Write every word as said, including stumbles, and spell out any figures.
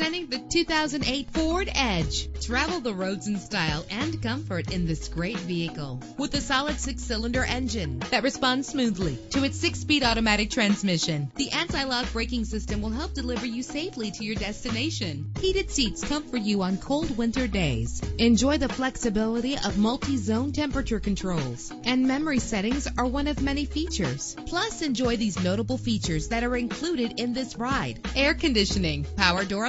Presenting the two thousand eight Ford Edge. Travel the roads in style and comfort in this great vehicle. With a solid six-cylinder engine that responds smoothly to its six-speed automatic transmission, the anti-lock braking system will help deliver you safely to your destination. Heated seats comfort you on cold winter days. Enjoy the flexibility of multi-zone temperature controls. And memory settings are one of many features. Plus, enjoy these notable features that are included in this ride. Air conditioning, power door